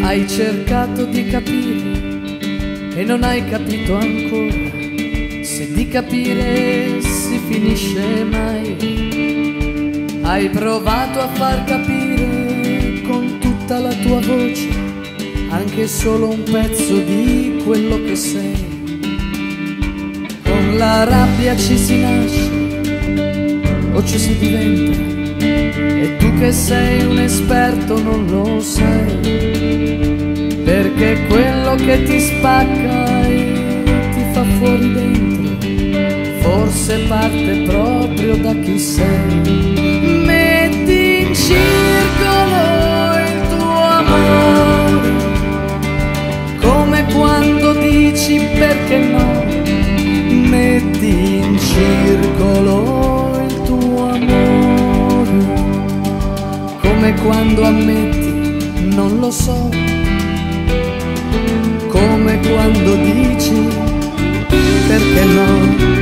Hai cercato di capire e non hai capito ancora se di capire si finisce mai. Hai provato a far capire con tutta la tua voce anche solo un pezzo di quello che sei. Con la rabbia ci si nasce o ci si diventa, e tu che sei un esperto non lo sai. Perché quello che ti spacca e ti fa fuori dentro forse parte proprio da chi sei. Metti in circolo il tuo amore, come quando dici perché no. Metti in circolo il tuo amore, come quando ammetti non lo so, come quando dici perché no.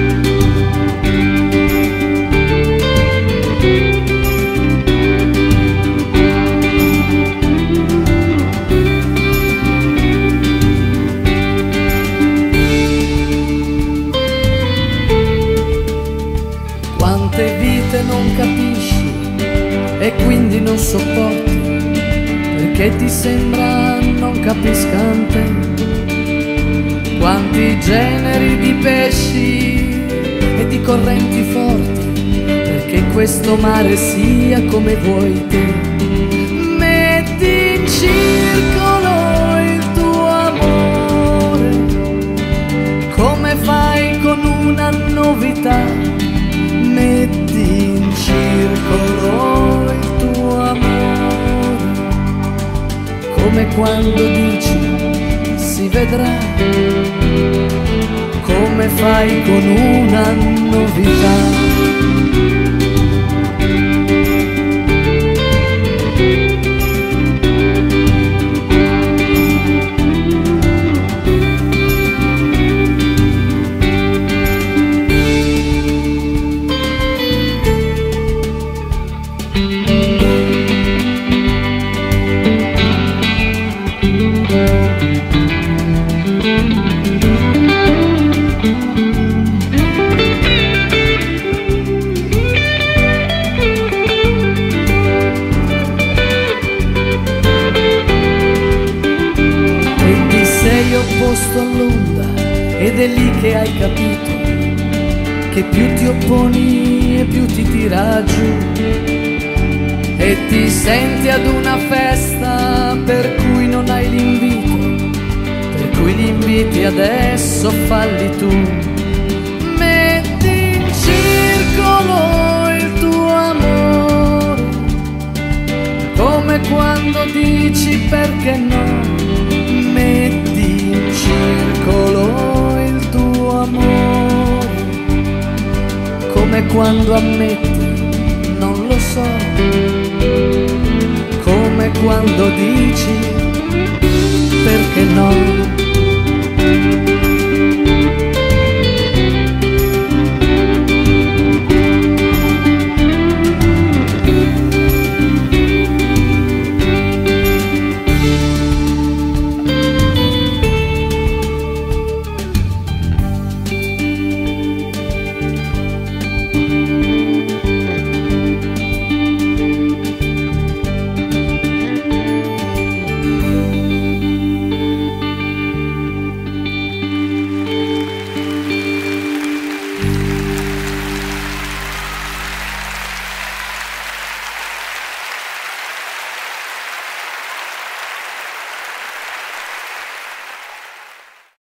Quante vite non capisci e quindi non sopporti, perché ti sembra non capiscan te. Quanti generi di pesci e di correnti forti, perché questo mare sia come vuoi te. Metti in circolo il tuo amore, come fai con una novità. Metti in circolo il tuo amore, come quando dici si vedrà, come fai con una novità. Ed è lì che hai capito che più ti opponi e più ti tira giù, e ti senti ad una festa per cui non hai l'invito, per cui li inviti adesso falli tu. Metti in circolo il tuo amore, come quando dici perché no. Metti in circolo il tuo amore, come quando ammetti non lo so, come quando dici perché no.